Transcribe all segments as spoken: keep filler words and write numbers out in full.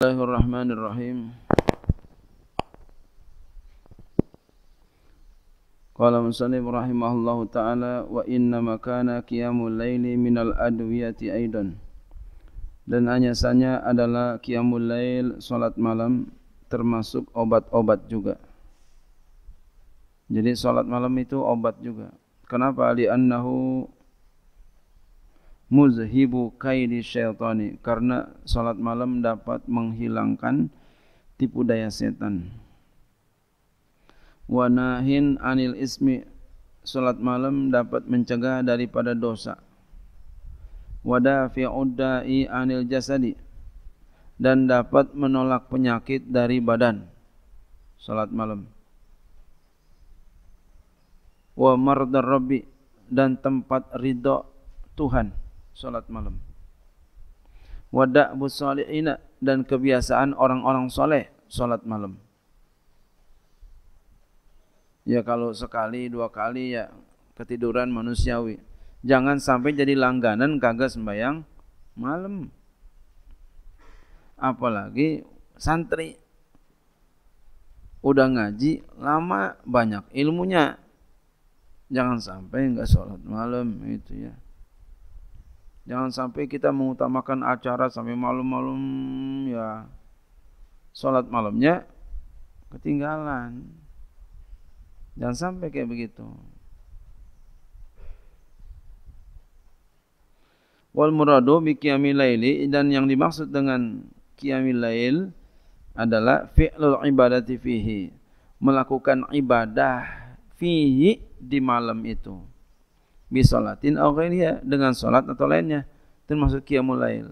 Bismillahirrahmanirrahim. Qala musannif rahimahullahu ta'ala wa inna makana qiyamul laili minal adwiyati aidan. Dan anyasannya adalah qiyamul lail, salat malam termasuk obat-obat juga. Jadi salat malam itu obat juga. Kenapa? Li annahu muzhibu kaidi syaitani, karena salat malam dapat menghilangkan tipu daya setan. Wa nahin anil ismi, salat malam dapat mencegah daripada dosa. Wa dafi'ud da'i anil jasadi, dan dapat menolak penyakit dari badan salat malam. Wa mardar rabbi, dan tempat ridha Tuhan salat malam. Wada'bus salihina, dan kebiasaan orang-orang soleh salat malam. Ya kalau sekali dua kali ya ketiduran manusiawi. Jangan sampai jadi langganan kagak sembahyang malam. Apalagi santri udah ngaji lama banyak ilmunya. Jangan sampai enggak salat malam itu ya. Jangan sampai kita mengutamakan acara sampai malam-malam ya. Salat malamnya ketinggalan. Jangan sampai kayak begitu. Wal muradu bi qiyamil laili, dan yang dimaksud dengan qiyamil lail adalah fi'lul ibadati fihi, melakukan ibadah fihi di malam itu. Bisolatin atau ghairiha, dengan salat atau lainnya, termasuk qiyamul lail.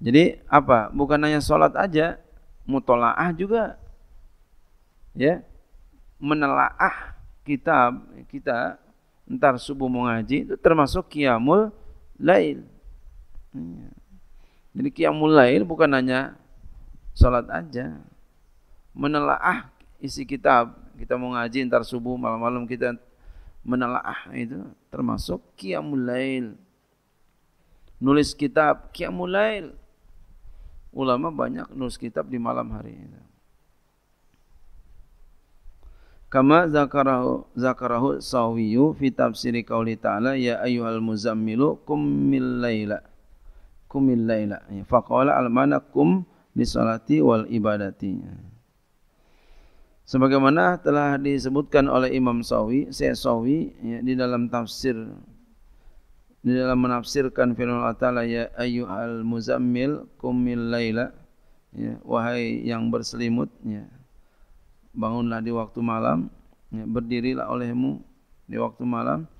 Jadi apa? Bukan hanya salat aja, mutolaah juga. Ya. Menelaah kitab kita entar subuh mau ngaji itu termasuk qiyamul lail. Jadi qiyamul lail bukan hanya salat aja. Menelaah isi kitab, kita mau ngaji entar subuh malam-malam kita menelaah itu termasuk qiyamul lail. Nulis kitab qiyamul lail. Ulama banyak nulis kitab di malam hari itu. Kama zakarahu zakarahu Sawiyu fi tafsiri qauli ta'ala ya ayyuhal muzammilu qumil laila. Qumil laila. Fa qala al manakum li salati wal ibadati. Sebagaimana telah disebutkan oleh Imam Sawi, Syekh Sawi ya, di dalam tafsir, di dalam menafsirkan firman Allah Ta'ala ya ayyuhal muzammil qumil laila ya, wahai yang berselimut ya, bangunlah di waktu malam ya, berdirilah olehmu di waktu malam.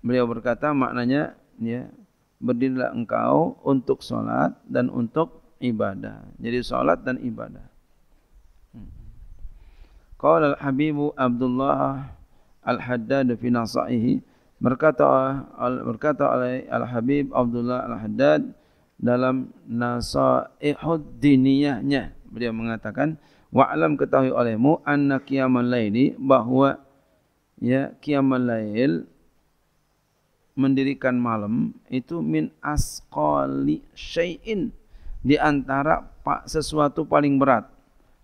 Beliau berkata maknanya ya, berdirilah engkau untuk salat dan untuk ibadah. Jadi salat dan ibadah. Qala al-Habibu Abdullah al-Haddad fi nasaihi, berkata berkata oleh al-Habib Abdullah al-Haddad dalam nasaihud diniyahnya, beliau mengatakan wa'lam, ketahui olehmu anna qiyamal laili, bahwa ya qiyamal lail, mendirikan malam itu min asqali syai'in, di antara sesuatu paling berat,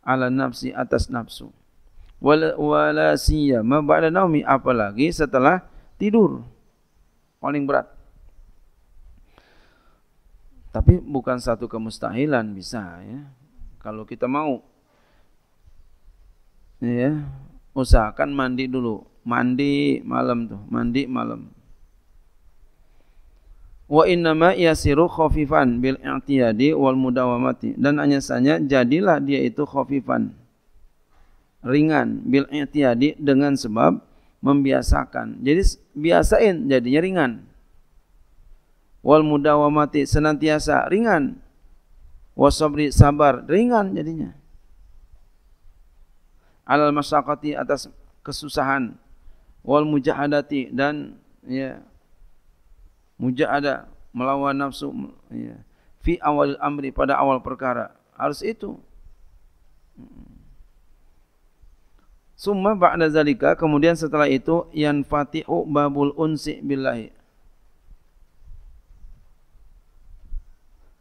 ala nafsi, atas nafsu, wala wala siyama ba'da naumi, apalagi setelah tidur paling berat. Tapi bukan satu kemustahilan, bisa ya kalau kita mau ya, usahakan mandi dulu, mandi malam tuh, mandi malam. Wa innama yasiru khafifan bil i'tiyadi wal mudawamati, dan anyasanya jadilah dia itu khafifan, ringan, bil i'tiyadi, dengan sebab membiasakan. Jadi biasain jadinya ringan. Wal mudawamati, senantiasa ringan. Wasabri, sabar, ringan jadinya. Alal masyaqqati, atas kesusahan. Wal mujahadati, dan ya mujahada, melawan nafsu ya, fi awal amri, pada awal perkara harus itu. Summa ba'da zalika, kemudian setelah itu yanfatihu babul unsi billahi,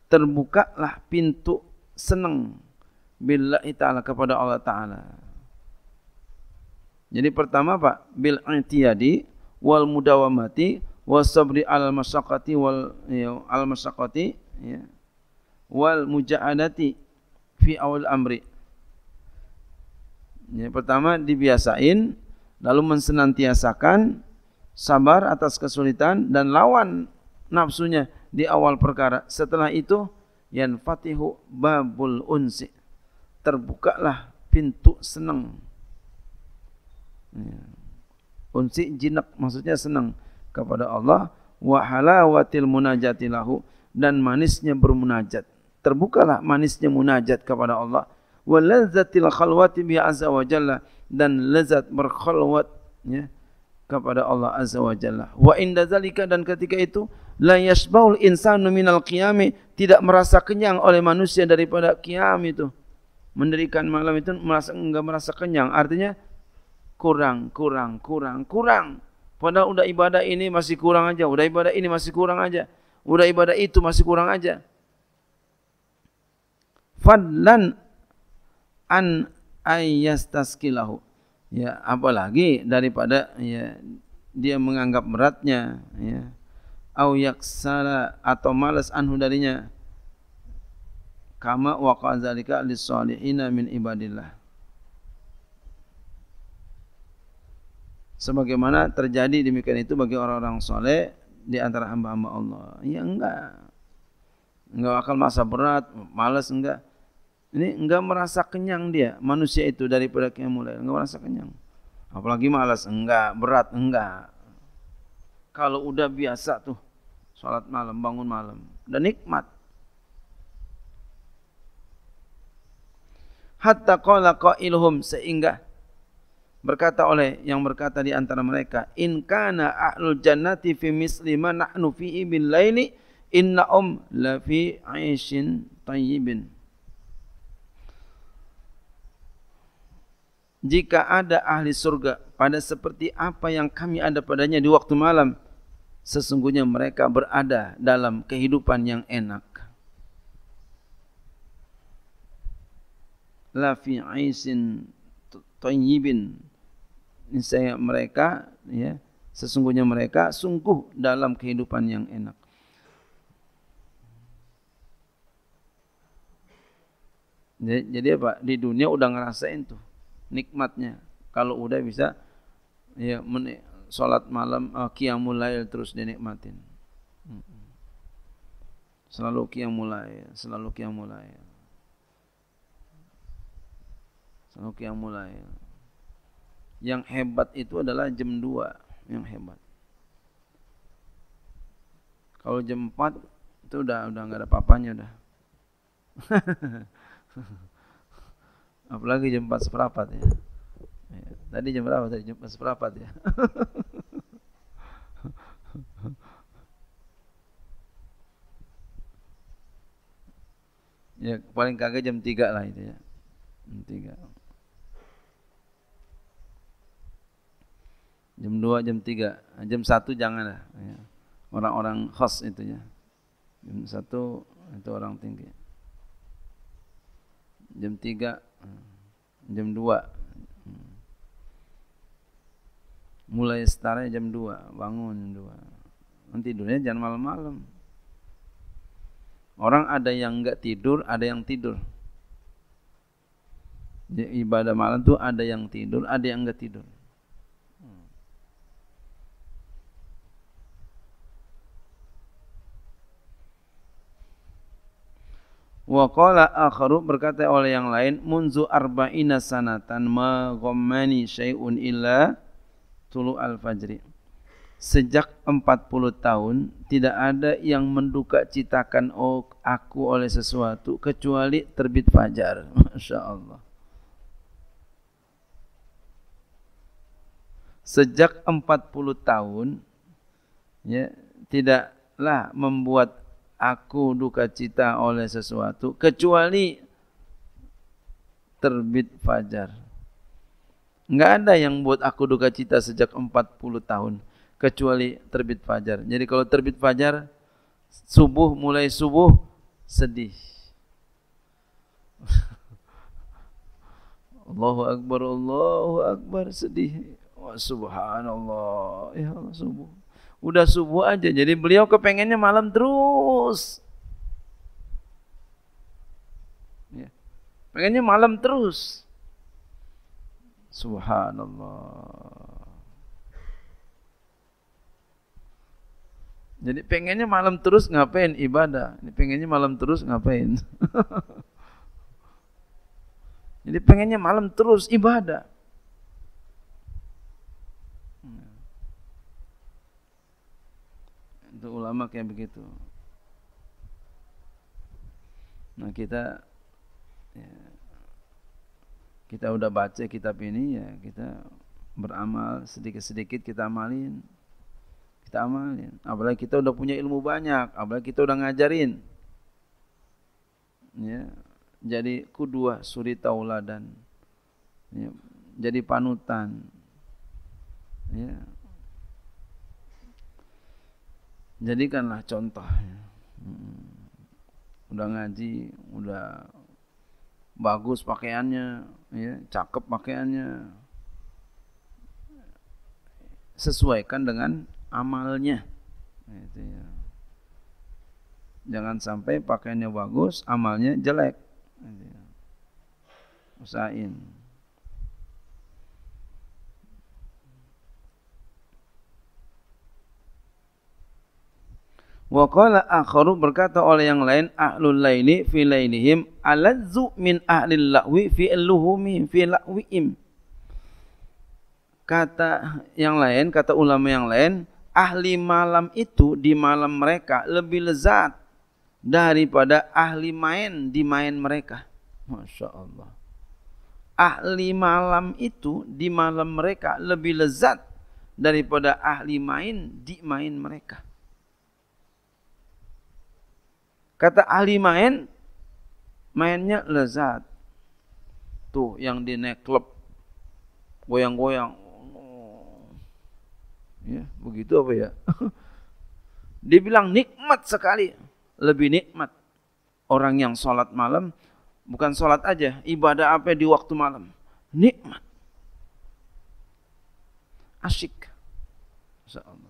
terbukalah pintu senang billahi ta'ala, kepada Allah ta'ala. Jadi pertama Pak, bil i'tiyadi wal mudawamati was sabri al masaqati wal ya, al masaqati ya, wal mujahadati fi awal amri. Ya, pertama dibiasain, lalu mensenantiasakan sabar atas kesulitan dan lawan nafsunya di awal perkara. Setelah itu yanfatihu babul unsi, terbukalah pintu senang. Ya. Unsi jinak maksudnya senang kepada Allah, wa halawatil munajati lahu, dan manisnya bermunajat. Terbukalah manisnya munajat kepada Allah, wa lazzatil khalwati bi azza wa jalla, dan lezat berkhalwat ya, kepada Allah azza wa jalla. Wa inda zalika, dan ketika itu la yashbaul insanu minal qiyami, tidak merasa kenyang oleh manusia daripada qiyam itu. Mendirikan malam itu merasa enggak merasa kenyang, artinya kurang, kurang, kurang, kurang. Padahal udah ibadah ini masih kurang aja, udah ibadah ini masih kurang aja, udah ibadah itu masih kurang aja. Fadlan an ayyastaskilahu. Ya, apalagi daripada ya dia menganggap beratnya ya. Au yaksala, atau malas anhu darinya, kama waqa dzalika lis-salihina min ibadillah, sebagaimana terjadi demikian itu bagi orang-orang soleh di antara hamba-hamba Allah. Ya enggak, enggak akan masa berat, malas enggak. Ini enggak merasa kenyang dia, manusia itu daripada mulai enggak merasa kenyang, apalagi malas enggak, berat enggak. Kalau udah biasa tuh sholat malam, bangun malam, dan nikmat. Hatta qala qailuhum, sehingga berkata oleh yang berkata di antara mereka, in kana ahlul jannati fi misli ma nahnu fihi bil laili inna um la fi 'aishin tayyibin. Jika ada ahli surga pada seperti apa yang kami ada padanya di waktu malam, sesungguhnya mereka berada dalam kehidupan yang enak. La fi 'aishin tayyibin, niscaya mereka ya, sesungguhnya mereka sungguh dalam kehidupan yang enak. Jadi, jadi apa? Di dunia udah ngerasain tuh nikmatnya. Kalau udah bisa ya salat malam, uh, qiyamul lail terus dinikmatin. Selalu qiyamul lail, selalu qiyamul lail. Selalu qiyamul lail. Yang hebat itu adalah jam dua yang hebat. Kalau jam empat itu udah udah enggak ada papanya udah. Apalagi jam empat seperempat ya. Ya. Tadi jam berapa tadi? Jam empat seperempat ya. Ya paling kagak jam tiga lah itu ya. Jam tiga. Jam dua, jam tiga, jam satu janganlah ya. Orang-orang khas itu ya. Jam satu itu orang tinggi. Jam tiga, jam dua. Mulai setara jam dua, bangun jam dua. Nanti tidurnya jangan malam-malam. Orang ada yang enggak tidur, ada yang tidur. Jadi, ibadah malam tuh ada yang tidur, ada yang enggak tidur. Wa qala akharu, berkata oleh yang lain, munzu arba'ina sanatan ma ghammani syai'un illa tulu al-fajri. Sejak empat puluh tahun tidak ada yang menduka citakan oh, aku oleh sesuatu kecuali terbit fajar. Masya Allah. Sejak empat puluh tahun ya, tidaklah membuat aku duka cita oleh sesuatu kecuali terbit fajar. Enggak ada yang buat aku duka cita sejak empat puluh tahun kecuali terbit fajar. Jadi kalau terbit fajar, subuh, mulai subuh sedih. Allahu Akbar, Allahu Akbar, sedih. Wah, subhanallah, ya Allah, subuh. Udah subuh aja, jadi beliau kepengennya malam terus. Ya. Pengennya malam terus. Subhanallah. Jadi pengennya malam terus ngapain ibadah? Ini pengennya malam terus ngapain? Jadi pengennya malam terus ibadah. Itu ulama kayak begitu. Nah kita, ya, kita udah baca kitab ini ya, kita beramal sedikit-sedikit kita amalin. Kita amalin, apalagi kita udah punya ilmu banyak, apalagi kita udah ngajarin. Ya, jadi kudwah, suri tauladan, ya, jadi panutan. Ya. Jadikanlah contoh. Udah ngaji, udah bagus pakaiannya, ya, cakep pakaiannya. Sesuaikan dengan amalnya, itu ya. Jangan sampai pakaiannya bagus, amalnya jelek. Ya. Usahain. Wa qala akharu, berkata oleh yang lain, ahlul laili fi lailihim alazzu min ahlil la'wi fi luhumihim fi la'wihim. Kata yang lain, kata ulama yang lain, ahli malam itu di malam mereka lebih lezat daripada ahli main di main mereka. Masya Allah. Ahli malam itu di malam mereka lebih lezat daripada ahli main di main mereka. Kata ahli main, mainnya lezat. Tuh yang di nightclub, goyang-goyang. Ya, begitu apa ya? Dia bilang nikmat sekali, lebih nikmat orang yang sholat malam, bukan sholat aja, ibadah apa di waktu malam, nikmat, asyik, Masya Allah.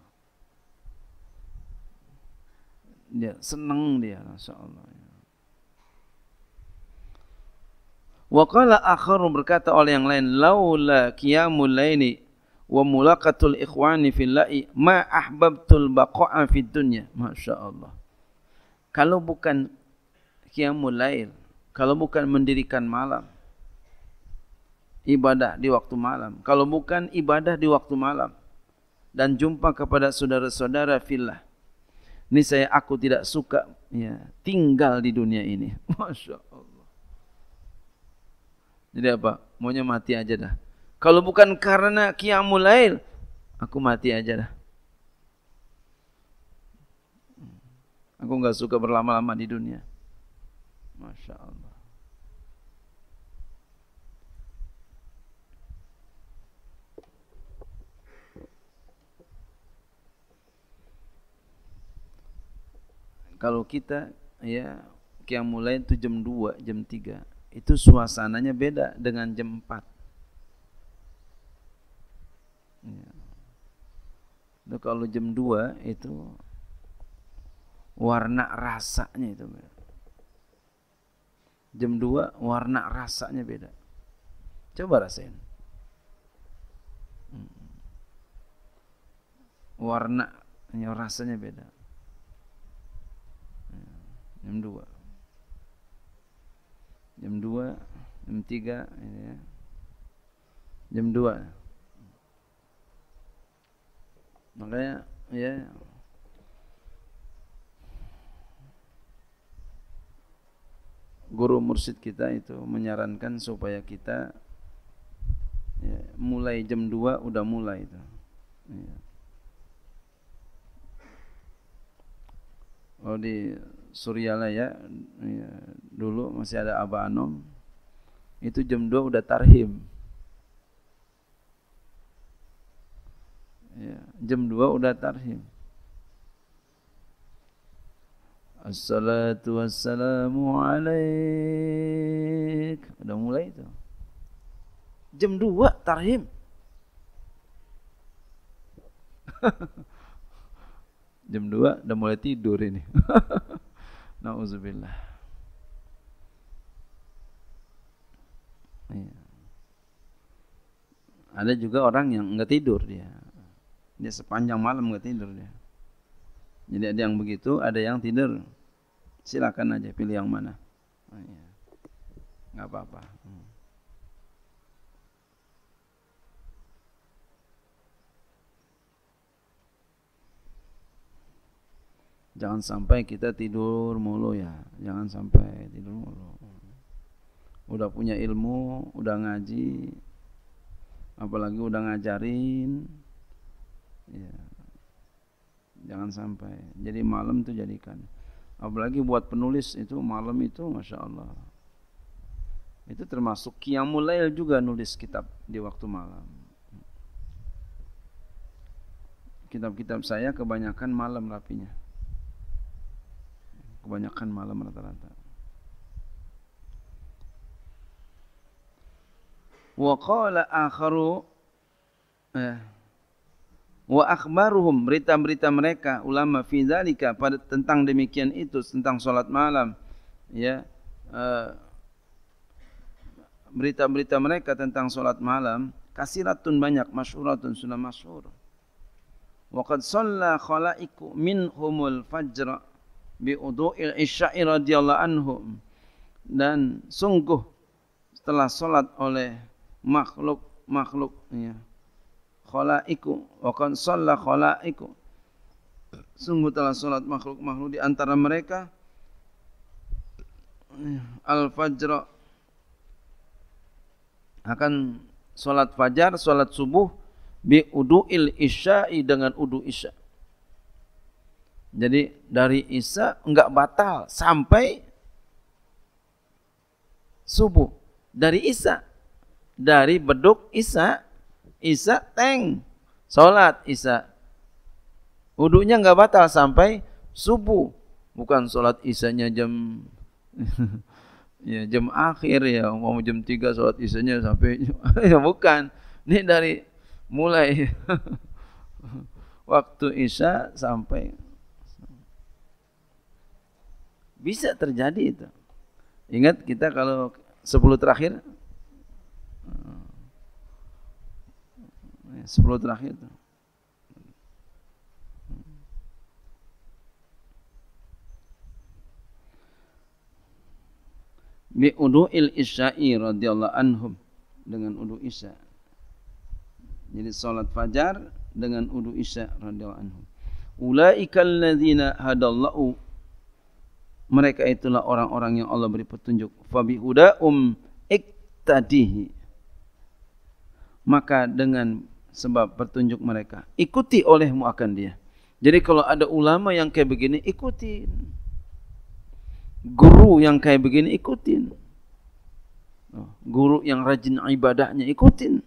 Dia seneng dia, Masya Allah. Wa qala akharu, berkata oleh yang lain, laula qiyamul laini wa mulaqatul ikhwani fillahi ma ahbabtul baqa'a fid dunya. Masya Allah. Kalau bukan qiyamul lail, kalau bukan mendirikan malam, ibadah di waktu malam, kalau bukan ibadah di waktu malam dan jumpa kepada saudara-saudara fillah, ini saya aku tidak suka ya, tinggal di dunia ini. Masya Allah. Jadi apa? Maunya mati aja dah. Kalau bukan karena qiyamul lail, aku mati aja dah. Aku enggak suka berlama-lama di dunia. Masya Allah. Kalau kita ya qiyamul lail itu jam dua, jam tiga. Itu suasananya beda dengan jam empat. Ya. Itu kalau jam dua itu warna rasanya itu beda. Jam dua warna rasanya beda. Coba rasain. Hmm. Warna rasanya beda. Ya. Jam dua. Jam dua, jam tiga ya. Jam dua. Makanya ya guru mursyid kita itu menyarankan supaya kita ya, mulai jam dua udah mulai itu ya. Kalau di Suryalaya ya, dulu masih ada Aba Anom, itu jam dua udah tarhim. Ya, jam dua udah tarhim. Assalatu wassalamu alaik. Udah mulai itu. jam dua tarhim. jam dua udah mulai tidur ini. Nauzubillah. Ya. Ada juga orang yang enggak tidur dia. Dia sepanjang malam enggak tidur dia. Jadi ada yang begitu, ada yang tidur. Silakan aja pilih yang mana. Oh, iya. Nggak apa-apa. Hmm. Jangan sampai kita tidur mulu ya. Jangan sampai tidur mulu. Udah punya ilmu, udah ngaji, apalagi udah ngajarin. Ya. Jangan sampai. Jadi malam itu jadikan. Apalagi buat penulis itu malam itu Masya Allah. Itu termasuk qiyamul lail juga, nulis kitab di waktu malam. Kitab-kitab saya kebanyakan malam rapinya. Kebanyakan malam rata-rata. Wa qala akharu eh wa akhbaruhum, berita-berita mereka ulama fi dzalika pada tentang demikian itu, tentang salat malam ya, berita-berita mereka tentang salat malam kasiratun banyak, masyhuratun sunnah masyhur. Wa qad shalla khalaiqu minhumul fajr bi udu'il isya'i radhiyallahu anhum, dan sungguh setelah salat oleh makhluk-makhluk ya khalaiku, wa kan shalla khalaiku, sungguh telah salat makhluk-makhluk di antara mereka al fajr, akan salat fajar, salat subuh bi udu'il isya'i, dengan udu isya. Jadi dari isya enggak batal sampai subuh. Dari isya, dari beduk isya, isya teng salat isya, wudunya enggak batal sampai subuh. Bukan salat isanya jam ya jam akhir ya, mau jam tiga salat isanya sampai ya bukan. Ini dari mulai waktu isya sampai, bisa terjadi itu. Ingat kita kalau sepuluh terakhir Sepuluh terakhir itu. Bi udu'il isya'i radhiyallahu anhum, dengan udu isya. Jadi salat fajar dengan udu isya radhiyallahu anhum. Ulaikal ladzina hadallahu, mereka itulah orang-orang yang Allah beri petunjuk. Fabi huda um iktadihi, maka dengan sebab petunjuk mereka ikuti olehmu akan dia. Jadi kalau ada ulama yang kayak begini ikutin, guru yang kayak begini ikutin, guru yang rajin ibadahnya ikutin.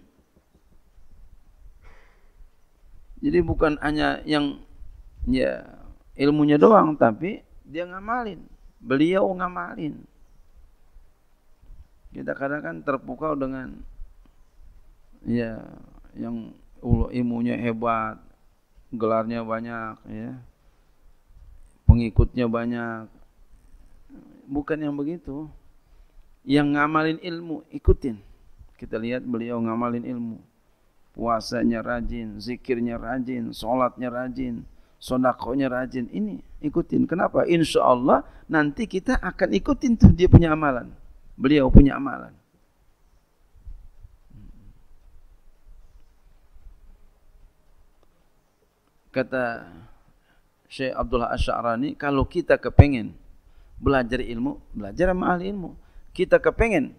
Jadi bukan hanya yang ya ilmunya doang, tapi dia ngamalin, beliau ngamalin. Kita kadang kan terpukau dengan ya yang ilmunya hebat, gelarnya banyak ya, pengikutnya banyak. Bukan yang begitu. Yang ngamalin ilmu ikutin. Kita lihat beliau ngamalin ilmu, puasanya rajin, zikirnya rajin, sholatnya rajin, sodakonya rajin. Ini ikutin. Kenapa? Insya Allah nanti kita akan ikutin tuh dia punya amalan, beliau punya amalan. Kata Syekh Abdullah Asy'arani, kalau kita kepengen belajar ilmu, belajar sama ahli ilmu. Kita kepengen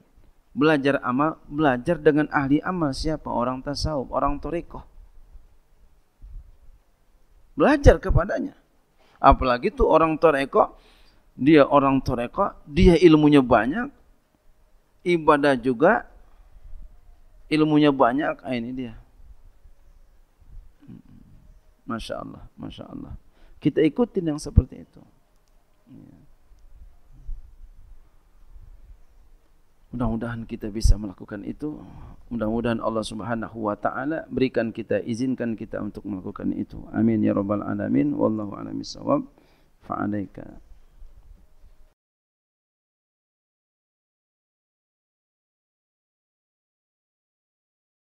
belajar amal, belajar dengan ahli amal. Siapa? Orang tasawuf, orang thariqah. Belajar kepadanya. Apalagi tuh orang thariqah, dia orang thariqah, dia ilmunya banyak, ibadah juga ilmunya banyak. Ah, ini dia. Masya Allah, Masya Allah. Kita ikutin yang seperti itu. Mudah-mudahan kita bisa melakukan itu. Mudah-mudahan Allah Subhanahu wa taala berikan kita, izinkan kita untuk melakukan itu. Amin ya rabbal alamin. Wallahu a'lam bissawab. Fa'alaika